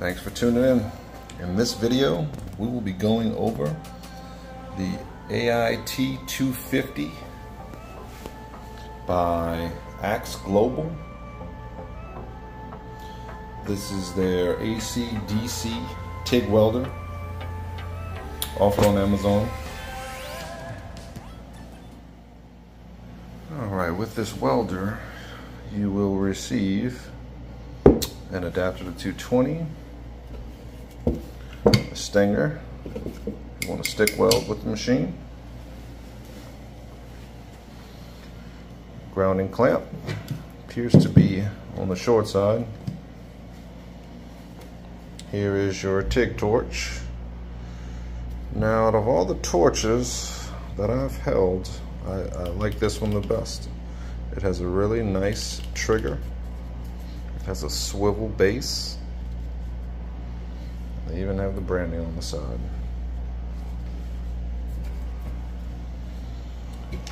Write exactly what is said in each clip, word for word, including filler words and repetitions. Thanks for tuning in. In this video, we will be going over the A I T two fifty by AIXZGLOBAL. This is their A C D C TIG welder, offered on Amazon. Alright, with this welder, you will receive an adapter to two twenty, a stinger, you want to stick weld with the machine, grounding clamp, appears to be on the short side. Here is your TIG torch. Now, out of all the torches that I've held, I, I like this one the best. It has a really nice trigger. It has a swivel base. They even have the branding on the side.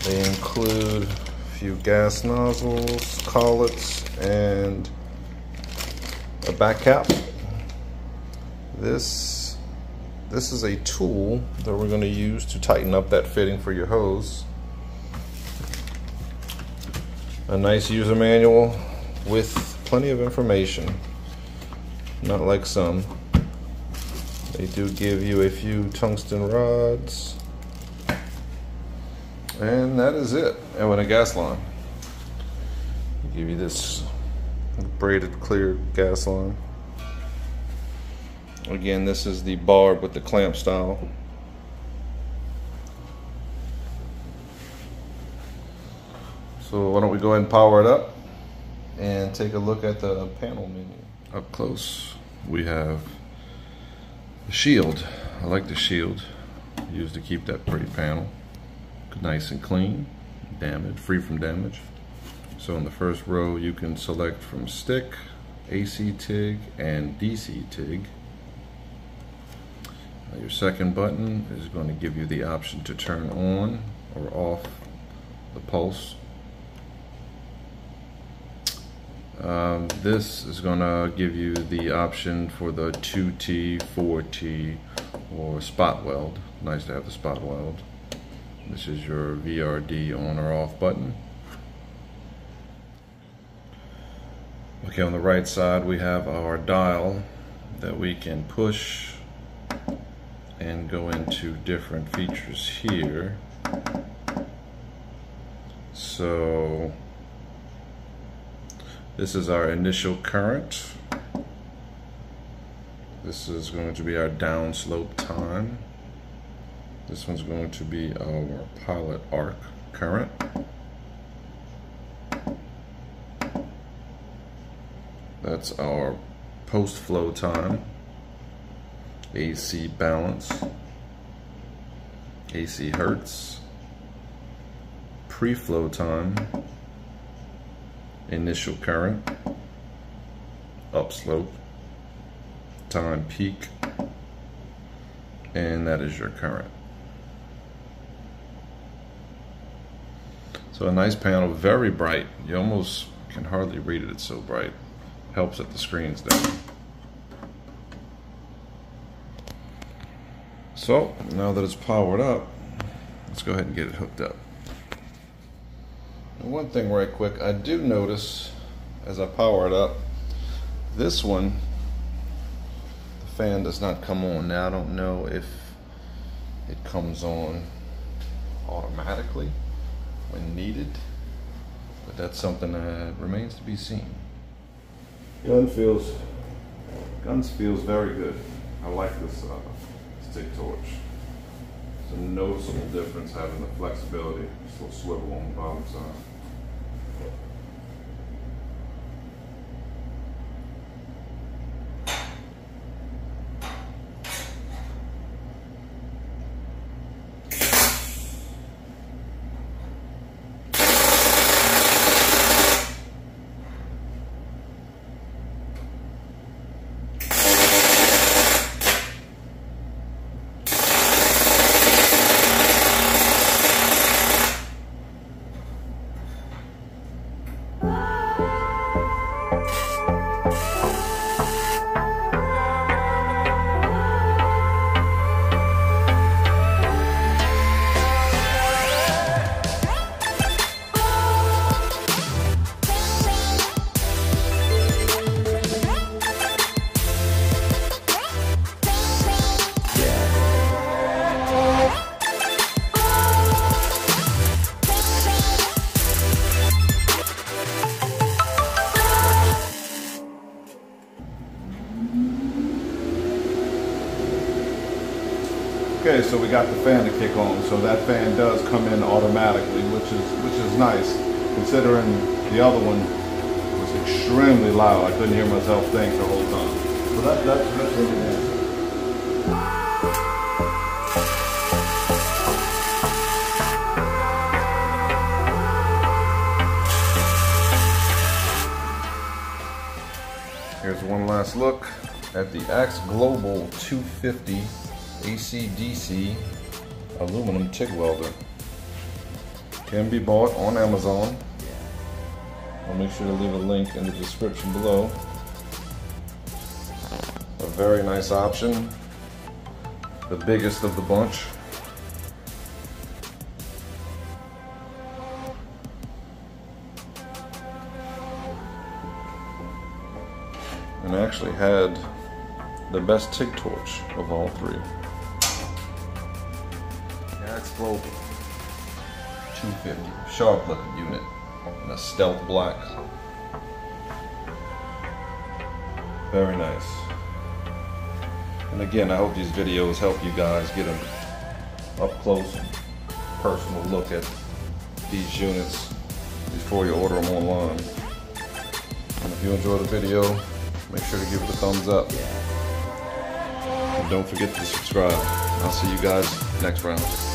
They include a few gas nozzles, collets, and a back cap. This, this is a tool that we're going to use to tighten up that fitting for your hose. A nice user manual with plenty of information, not like some. They do give you a few tungsten rods, and that is it. And with a gas line, they give you this braided clear gas line. Again, this is the barb with the clamp style. So why don't we go ahead and power it up and take a look at the panel menu. Up close, we have the shield. I like the shield used to keep that pretty panel nice and clean, damage free from damage. So in the first row, you can select from stick, A C TIG, and D C TIG. Now your second button is going to give you the option to turn on or off the pulse. Um, this is going to give you the option for the two T, four T, or spot weld. Nice to have the spot weld. This is your V R D on or off button. Okay, on the right side we have our dial that we can push and go into different features here. So this is our initial current. This is going to be our downslope time. This one's going to be our pilot arc current. That's our post flow time. A C balance. A C hertz. Pre-flow time. Initial current, upslope, time peak, and that is your current. So a nice panel, very bright. You almost can hardly read it, it's so bright. Helps that the screen's down. So now that it's powered up, let's go ahead and get it hooked up. One thing right quick, I do notice as I power it up, this one, the fan does not come on. Now I don't know if it comes on automatically when needed, but that's something that remains to be seen. Gun feels, guns feels very good. I like this uh, stick torch. It's a noticeable difference having the flexibility. Just a little swivel on the bottom side. Okay, so we got the fan to kick on, so that fan does come in automatically, which is which is nice, considering the other one was extremely loud. I couldn't hear myself think the whole time. So that, that, that's really nice. Here's one last look at the AIXZGLOBAL two fifty A C D C aluminum TIG welder. Can be bought on Amazon. I'll make sure to leave a link in the description below. A very nice option. The biggest of the bunch. And actually had the best TIG torch of all three. AIXZGLOBAL two fifty sharp looking unit in a stealth black. Very nice. And again, I hope these videos help you guys get an up close and personal look at these units before you order them online. And if you enjoyed the video, make sure to give it a thumbs up. And don't forget to subscribe. I'll see you guys next round.